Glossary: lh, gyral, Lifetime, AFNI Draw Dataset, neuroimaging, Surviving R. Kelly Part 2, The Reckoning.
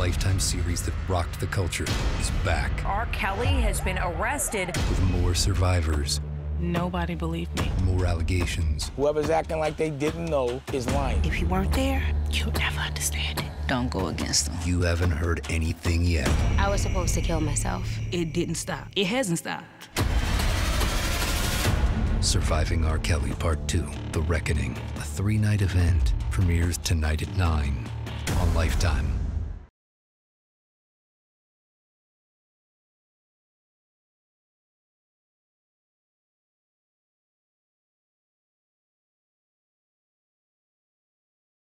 Lifetime series that rocked the culture is back. R. Kelly has been arrested. With more survivors. Nobody believed me. More allegations. Whoever's acting like they didn't know is lying. If you weren't there, you'll never understand it. Don't go against them. You haven't heard anything yet. I was supposed to kill myself. It didn't stop. It hasn't stopped. Surviving R. Kelly Part 2, The Reckoning, a 3-night event, premieres tonight at 9 on Lifetime.